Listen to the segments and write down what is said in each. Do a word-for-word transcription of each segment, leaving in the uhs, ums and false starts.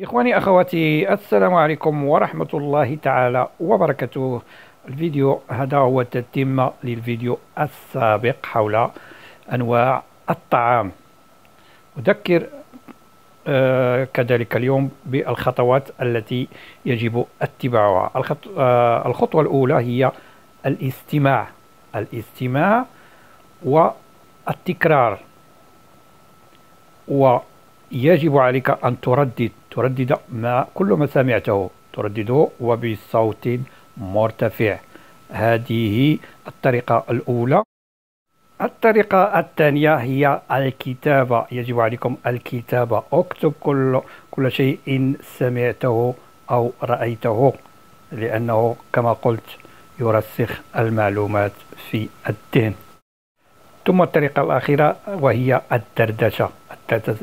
إخواني أخواتي، السلام عليكم ورحمة الله تعالى وبركاته. الفيديو هذا هو تتمة للفيديو السابق حول أنواع الطعام. أذكر آه كذلك اليوم بالخطوات التي يجب اتباعها. الخط... آه الخطوة الأولى هي الاستماع الاستماع والتكرار، و يجب عليك أن تردد تردد ما كل ما سمعته، تردده وبصوت مرتفع. هذه الطريقة الأولى. الطريقة الثانية هي الكتابة. يجب عليكم الكتابة، اكتب كل كل شيء سمعته أو رأيته، لأنه كما قلت يرسخ المعلومات في الذهن. ثم الطريقة الأخيرة وهي الدردشة.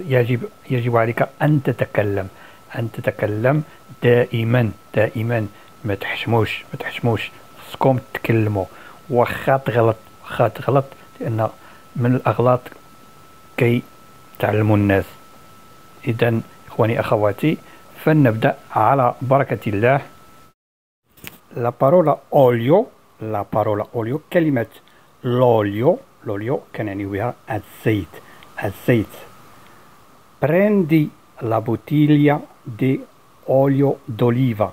يجب يجب عليك أن تتكلم أن تتكلم دائما دائما، ما تحشموش ما تحشموش خصكم تتكلموا، واخا تغلط واخا تغلط لأن من الأغلاط كي تعلموا الناس. إذا إخواني أخواتي، فلنبدأ على بركة الله. لا بارولا أوليو لا بارولا أوليو كلمة لوليو لوليو كان يعني بها الزيت الزيت prendi la bottiglia di olio d'oliva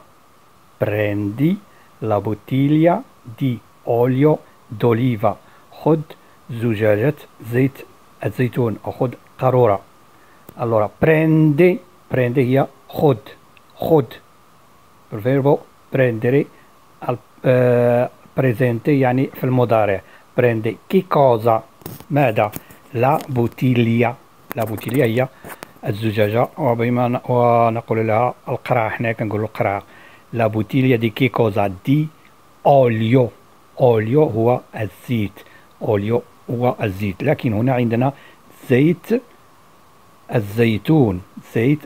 prendi la bottiglia di olio d'oliva خد زجاجة زيت الزيتون أو خد قارورة. allora prendi prendi هي خد خد il verbo prendere al presente يعني في المضارع. prendi che cosa ماذا؟ la bottiglia la bottiglia هي الزجاجة، وبما ونقول لها القرعة، حنا كنقولوا القرعة. لا بوتيليا دي كي كوزا دي أوليو أوليو هو الزيت أوليو هو الزيت لكن هنا عندنا زيت الزيتون زيت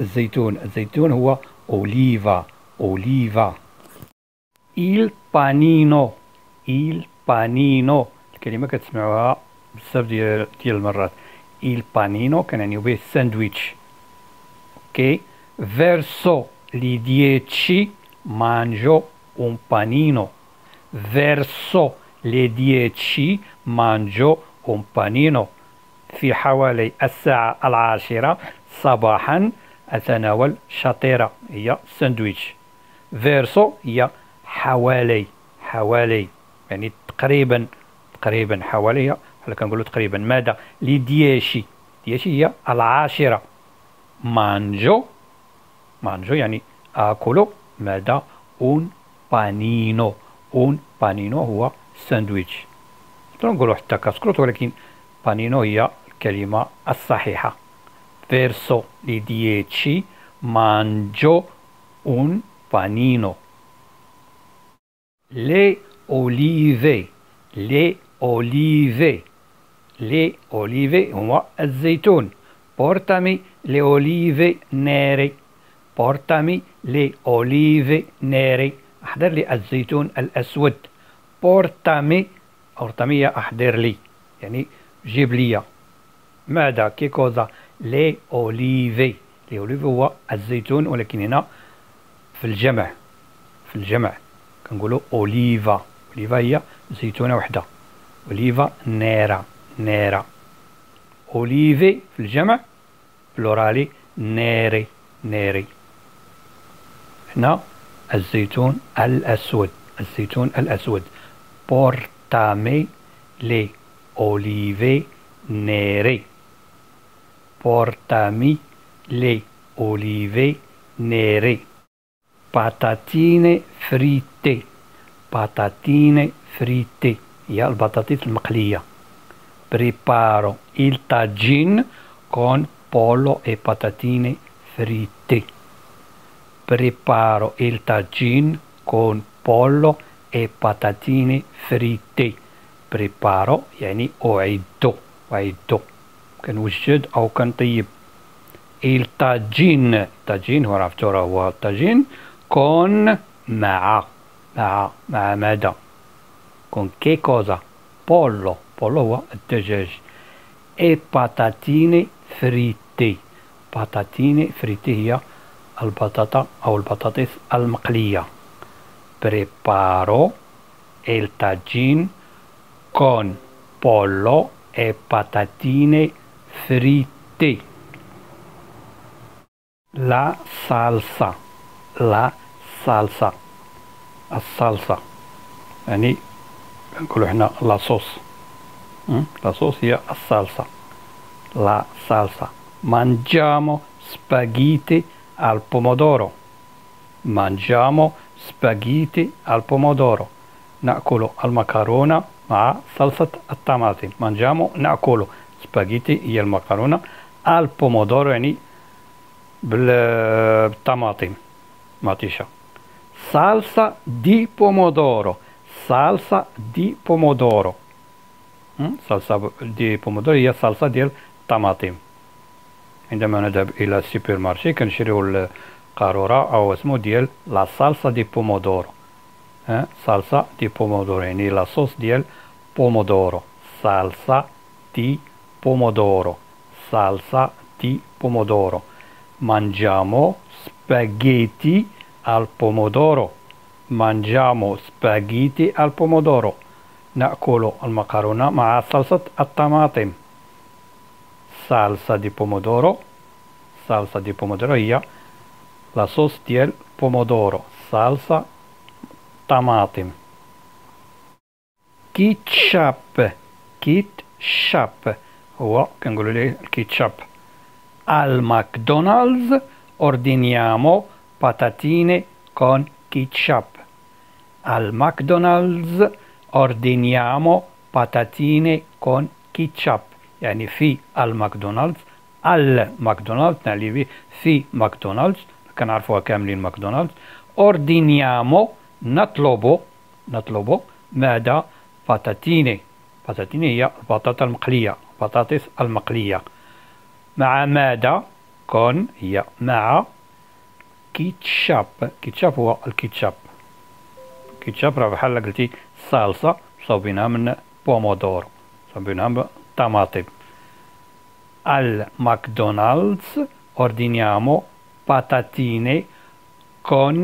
الزيتون الزيتون هو أوليفا أوليفا إل بانينو إل بانينو الكلمة كتسمعوها بزاف ديال ديال المرات. Il panino che ne è sandwich. Ok, verso le dieci mangio un panino. Verso le dieci mangio un panino. في حوالي الساعة العاشرة صباحا أتناول شطيرة، هي ساندويتش. verso هي حوالي حوالي يعني تقريبا تقريبا حوالي حنا كنقولوا تقريبا. ماذا؟ لي دياشي دياشي هي العاشرة. مانجو مانجو يعني آكل ماذا؟ اون بانينو اون بانينو هو ساندويتش. نقولوا حتى كسكروت، ولكن بانينو هي الكلمة الصحيحة. فيرسو لي دياشي مانجو اون بانينو. لي أوليفي لي أوليفي لي أوليفي هو الزيتون. بورتامي لي أوليفي نيري بورتامي لي أوليفي نيري أحضر لي الزيتون الأسود. بورتامي بورتامي أحضر لي يعني جيب لي. ماذا؟ كي كوزا لي أوليفي لي أوليفي هو الزيتون، ولكن هنا في الجمع في الجمع كنقولوا أوليفا أوليفا هي زيتونة وحدة. أوليفا نيرة نيرة أوليفي في الجمع بلورالي نيري نيري. هنا الزيتون الأسود الزيتون الأسود. بورتامي لي أوليفي نيري بورتامي لي أوليفي نيري. باتاتيني فريتي باتاتيني فريتي هي البطاطس المقلية. preparo il tagine con pollo e patatine fritte. preparo il tagine con pollo e patatine fritte. preparo يعني أعده أعده كنوجد أو كنطيب. il tagine tagine هو عرفتو راه هو الطاجين. con مع مع مع ماذا؟ con che cosa? pollo pollo هو الدجاج. e patatine fritte patatine fritte هي البطاطا أو البطاطس المقلية. Preparo el tajín con pollo e patatine frite. La salsa. La salsa. الصلصة. يعني نقولوا حنا لاصوص. لاصوص هي الصلصة. La salsa. Mangiamo spaghetti al pomodoro. Mangiamo spaghetti al pomodoro. نأكل المكرونة مع صلصة الطماطم. Mangiamo نأكل spaghetti هي المكرونة al pomodoro يعني بالطماطم مطيشة. Salsa di pomodoro. Salsa di pomodoro. Salsa di pomodoro هي صلصة ديال الطماطم. عندما نذهب إلى السوبر مارشي كنشريو القارورة أو اسمو ديال لا صلصة دي بومودورو. ها صلصة دي بومودورو يعني لاصوص ديال بومودورو. صلصة دي بومودورو. صلصة دي بومودورو. Mangiamo spaghetti al pomodoro. Mangiamo spaghetti al pomodoro. نأكل المكرونة مع صلصة الطماطم. Salsa di pomodoro. Salsa di pomodoro هي لاصوص ديال pomodoro. Salsa طماطم. Ketchup. Ketchup هو كنقولوا ليه الكيتشاب. Al McDonald's ordiniamo patatine con ketchup. Al McDonald's ordiniamo patatine con ketchup. يعني في الماكدونالدز الماكدونالدز نعلي في ماكدونالدز كنعرفوها كاملين ماكدونالدز. اوردينيامو نطلبو نطلبو ماذا؟ باتاتيني. باتاتيني هي البطاطا المقلية البطاطس المقلية. مع ماذا؟ كون هي مع كيتشاب. كيتشاب هو الكيتشاب. كيتشاب راه بحال قلتي صلصة صوبينها من بومودورو صوبينها من طماطم. Al McDonald's ordiniamo patatine con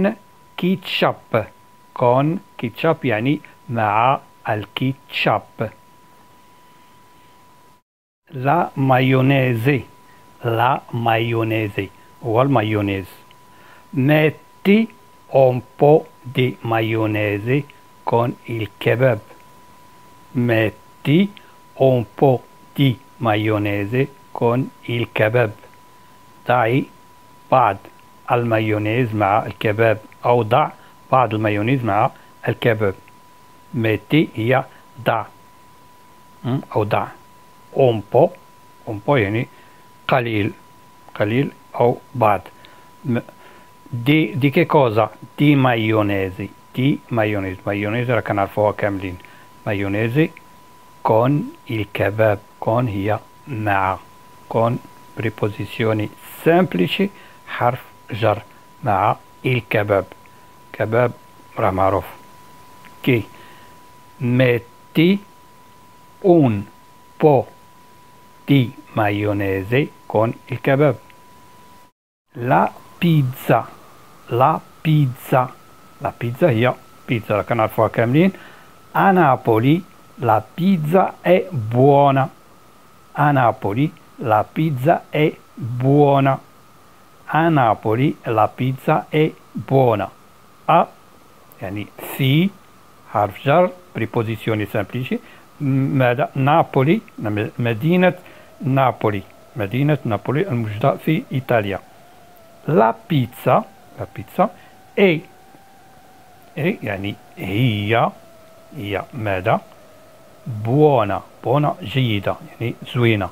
ketchup. Con ketchup يعني مع الكيتشاب. La maionese. La maionese هو المايونيز. Metti un po' di maionese con il kebab. Metti un po' di maionese con il kebab. دعي بعض المايونيز مع الكباب أو ضع بعض المايونيز مع الكباب. metti هي ضع أو ضع. un po' un po' يعني قليل قليل أو بعض. دي دي كي كوزا دي مايونيزي. دي مايونيز مايونيز راه كنعرفوها كاملين. مايونيزي con il kebab. con هي مع. con preposizioni semplici حرف جر. مع الكباب. كباب راه معروف. كي metti un po' di maionese con il kebab. la pizza. la pizza la pizza هي بيتزا راه كنعرفوها كاملين. a Napoli la pizza è buona. A Napoli la pizza è buona. A Napoli la pizza è buona. A يعني في حرف جر preposizioni semplici. ماذا؟ نابولي مدينة نابولي مدينة نابولي الموجودة في إيطاليا. la pizza la pizza è è يعني هي هي ماذا؟ buona buona جيدة يعني زوينة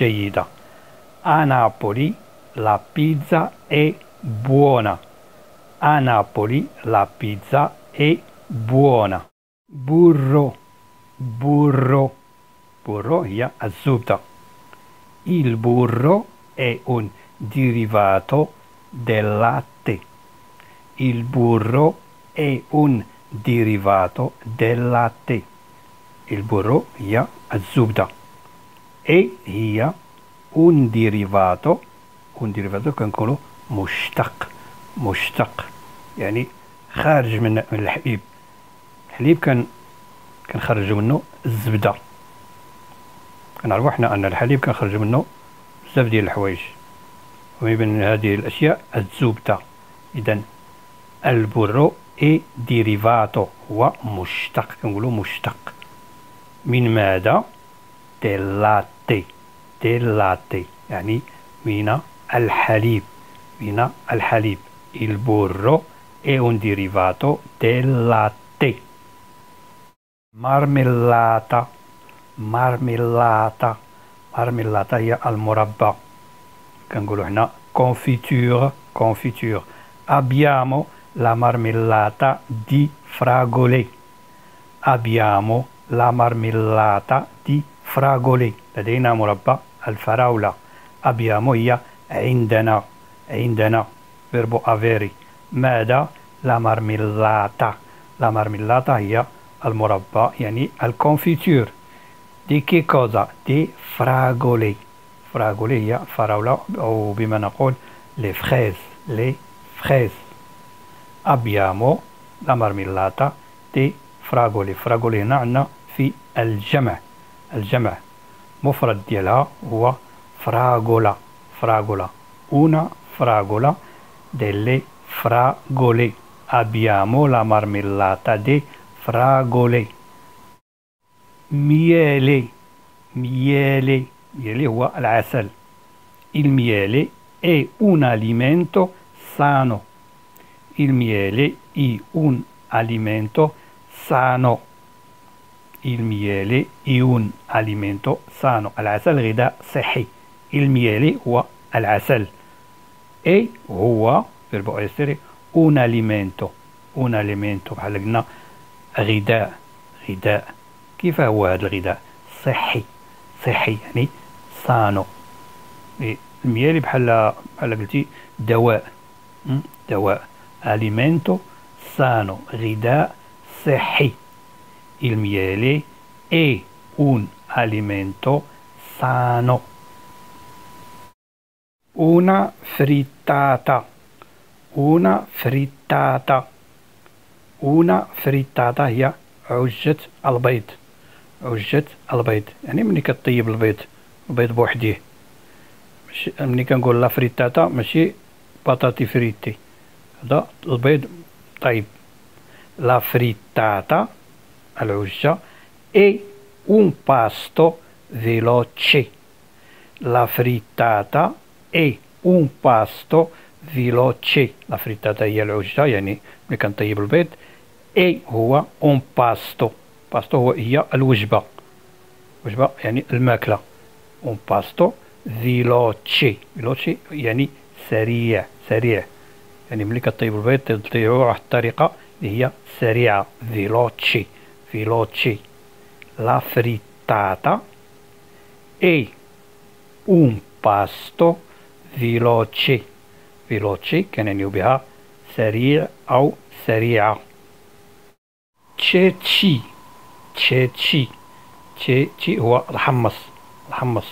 جيدة. a Napoli la pizza è buona. a Napoli la pizza è buona. burro burro burro هي الزبدة. il burro è un derivato del latte. il burro è un derivato del latte. البرو هي الزبدة. اي هي un derivato un derivato كنقولو مشتق مشتق يعني خارج من الحليب. الحليب كان كنخرجوا منه الزبده، كنعرفوا حنا ان الحليب كنخرجوا منه بزاف ديال الحوايج، ومن بين هذه الاشياء الزبده. اذا البرو اي ديريفاتو هو مشتق، كنقولوا مشتق من ماذا؟ ديلاتي، ديلاتي يعني من الحليب، من الحليب. البرو è un derivato del latte. Marmellata, marmellata, marmellata هي المربى، كنقولوا حنا confiture, confiture. Abbiamo la marmellata di fragole, abbiamo la marmellata di fragole. لدينا مربى الفراولة. abbiamo هي عندنا، عندنا verbo avere. ماذا؟ لا مارميلاتا، لا مارميلاتا هي المربى يعني الكونفيتور. دي كي كوزا؟ دي فراغولي، فراغولي هي فراولة أو بما نقول لي فخيز، لي فخيز. أبيامو لا مارميلاتا دي فراغولي. فراغولي هنا عندنا في الجمع، الجمع مفرد ديالها هو فراغولا، فراغولا. أونا فراغولا ديلي fragole. Abbiamo la marmellata di fragole. Miele, miele, miele huwa al-asal. Il miele è un alimento sano. Il miele è un alimento sano. Il miele è un alimento sano. Al-asal ghida صحي. Il miele huwa al-asal. E huwa verbo essere un alimento، un alimento بحال قلنا غذاء، غذاء. كيف هو هذا الغذاء؟ صحي، صحي يعني سانو. الميالي بحال بحال قلتي دواء، دواء. alimento sano، غذاء صحي. il miele è un alimento sano. una frittata، una frittata. una frittata هي عجة البيض، عجة البيض يعني ملي كطيب البيض، البيض بوحديه. ماشي ملي كنقول لا فريتاتا ماشي بطاطي فريتي، هذا البيض طيب. لا فريتاتا العجة اي un pasto veloce. لا فريتاتا اي un pasto veloce. لا فريتاتا هي العجة يعني ملي كنطيب البيض. اي هو اون باستو، باستو هو هي الوجبة، وجبة يعني الماكلة. اون باستو فيلوتشي، فيلوتشي يعني سريع، سريع يعني ملي كطيب البيض تطيبو بواحد الطريقة اللي هي سريعة. فيلوتشي، فيلوتشي. لا فريتاتا اي اون باستو فيلوتشي. فيلوتشي كنعنيو بها سريع أو سريعة. تشيتشي، تشيتشي، تشيتشي هو الحمص، الحمص.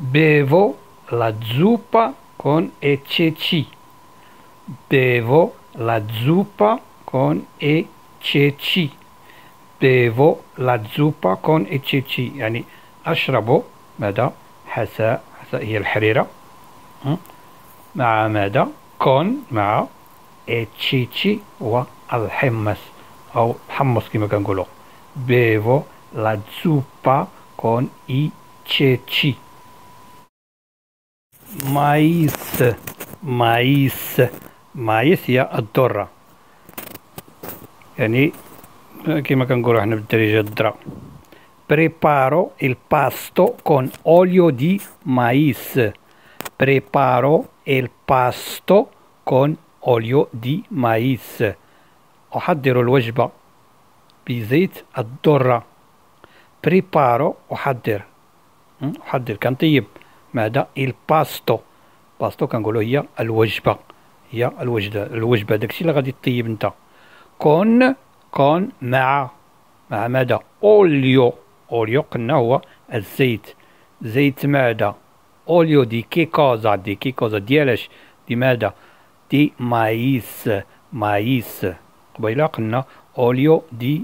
بيفو لا زوبا كون اي تشيتشي. بيفو لا زوبا كون اي تشيتشي. بيفو لا زوبا كون اي تشيتشي يعني أشرب ماذا؟ حساء، حساء هي الحريرة. مع ماذا؟ كون مع اي تشيتشي والحمص او حمص كما كنقولوا. بيفو لا زوبا كون اي تشيتشي. مايس، مايس، مايس هي الذرة يعني كما كنقولوا حنا بالدارجة الذرة. بريبارو الباستو كون اوليو دي مايس. بريبارو il pasto con olio di mais. أحضر الوجبة بزيت الذرة. preparo أحضر، أحضر كنطيب. ماذا؟ il pasto، باستو كنقولو هي الوجبة، هي الوجبة، الوجبة داكشي اللي غادي طيب نتا. كون، كون مع، مع ماذا؟ أوليو، أوليو قلنا هو الزيت، زيت ماذا؟ أوليو دي كي كوزا، دي كي كوزا ديالاش؟ لماذا؟ دي مايس مايس. قبيله قلنا اوليو دي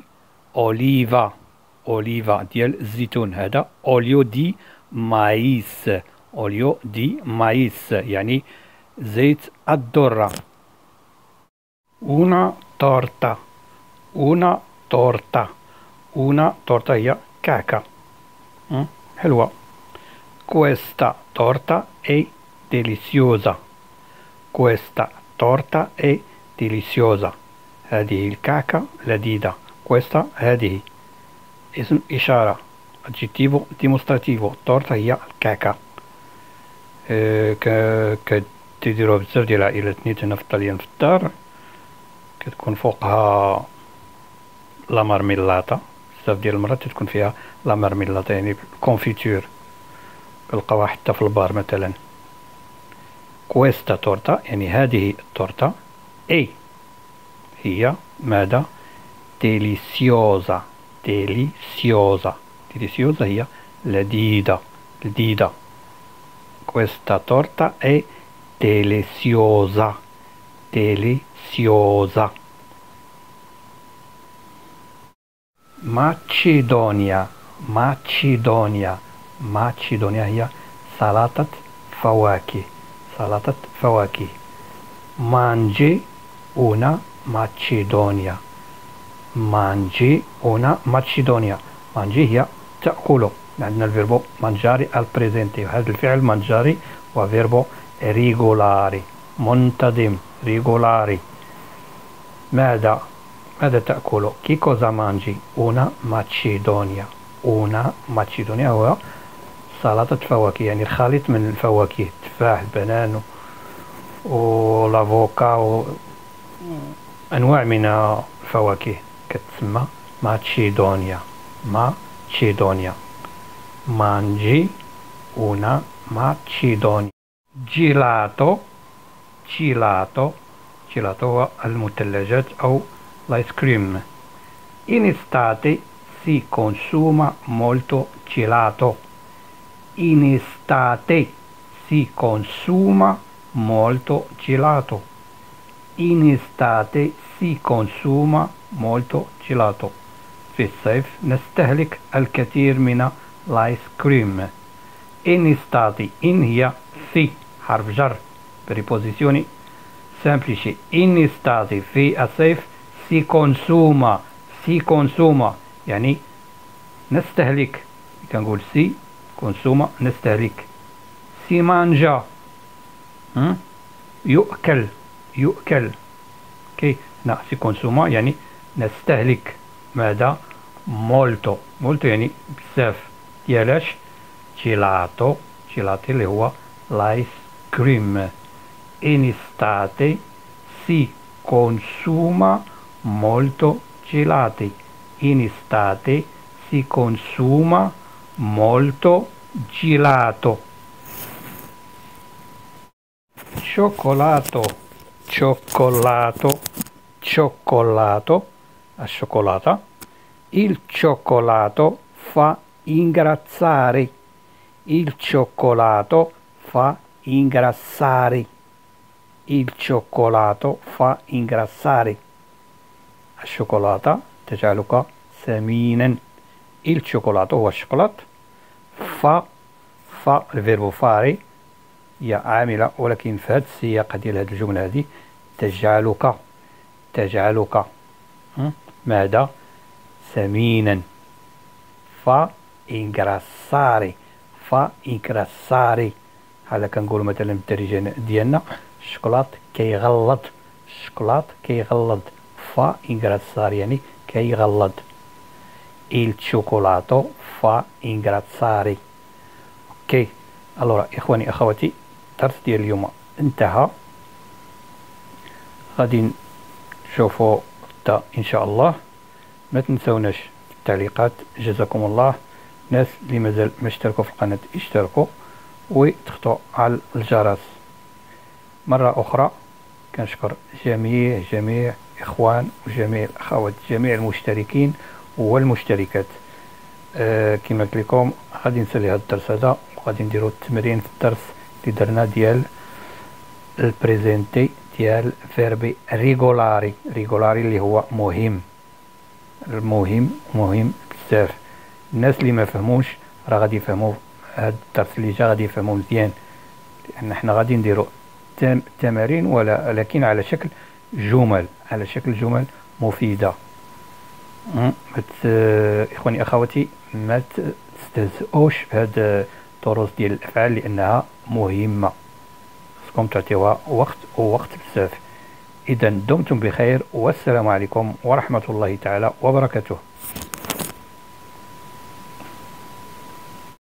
اوليفا اوليفا ديال الزيتون، هذا اوليو دي مايس اوليو دي مايس يعني زيت الذرة. una torta una torta una torta هي كعكة حلوة. questa torta è deliziosa questa torta è deliziosa هذه الكعكة لذيذة. questa هذه اسم إشارة aggettivo dimostrativo. torta هي الكعكة. ك تيديروها بزاف ديال العائلات نيت هنا في الطليان في الدار، كتكون فوقها لا مارميلاطا بزاف ديال المرات تكون فيها لا مارميلاطا يعني الكونفيتور، كتلقاوها حتى في البار مثلا. كويستا تورتا يعني هذه التورتا اي هي ماذا؟ ديليسيوزا ديليسيوزا ديليسيوزا هي لذيذة لذيذة. كويستا تورتا اي deliziosa deliziosa. Macedonia Macedonia Macedonia هي سلطة فواكه سلطة فواكه. mangi una Macedonia mangi una Macedonia. mangi هي تأكل. عندنا الفيربو mangiare al presente، هذا الفعل mangiare وفيربو ريغولاري منتظم ريغولاري. ماذا ماذا تأكل؟ كي كوزا مانجي una Macedonia una Macedonia هو سلطة فواكه يعني الخليط من الفواكه التفاح البنان والافوكا وأنواع من الفواكه كتسمى Macedonia Macedonia. مانجي una Macedonia. جيلاتو جيلاتو جيلاتو هو المثلجات أو الآيس كريم. in estate si consuma molto gelato in estate si consuma molto gelato in estate si consuma molto gelato. في الصيف نستهلك الكثير من الآيس كريم. in estate in هي في حرف جر بريبوزيسيوني سامبليشي. in estate في الصيف si consuma si consuma يعني نستهلك، كنقول si consuma نستهلك. si mangia يؤكل يؤكل كي هنا si consuma يعني نستهلك ماذا؟ molto molto يعني بزاف ديالاش gelato gelato اللي هو l'ice cream. in estate si consuma molto gelati in estate si consuma molto gelato. cioccolato cioccolato cioccolato a cioccolata. il cioccolato fa ingrassare il cioccolato fa ingrassare il cioccolato fa ingrassare. الشوكولاتة تجعلك سمينا. الشوكولاتة هو الشوكولات. فا فا الفيربو فاري هي عاملة ولكن في هذه السياق ديال هذه الجملة هذه تجعلك تجعلك ماذا؟ سمينا. فا ingrassare فا ingrassare هذا كنقولوا مثلا بالدارجه ديالنا الشوكولات كيغلط الشوكولات كيغلط. فا انغراسار يعني كيغلط. الشوكولاتو فا انغراساري. اوكي الوغ اخواني اخواتي الدرس ديال اليوم انتهى. غادي نشوفوا غدا ان شاء الله. ما تنساوناش في التعليقات. جزاكم الله. الناس اللي مازال ما اشتركوا في القناه اشتركوا وتخطوا على الجرس. مرة أخرى كنشكر جميع جميع إخوان وجميع الأخوات جميع المشتركين والمشتركات. أه كما قلت لكم غادي نسالي هذا الدرس هذا وغادي نديرو التمرين في الدرس اللي درنا ديال البريزنتي ديال فيربي ريغولاري. ريغولاري اللي هو مهم، المهم مهم بزاف. الناس اللي ما فهموش راه غادي يفهموا هاد الدرس اللي جا، غادي يفهموا مزيان، لان حنا غادي نديروا تمارين ولا لكن على شكل جمل، على شكل جمل مفيده. اخواني اخواتي ما تستهزئوش بهاد الدروس ديال الافعال لانها مهمه، خصكم تعطيوها وقت ووقت بزاف. اذا دمتم بخير والسلام عليكم ورحمه الله تعالى وبركاته.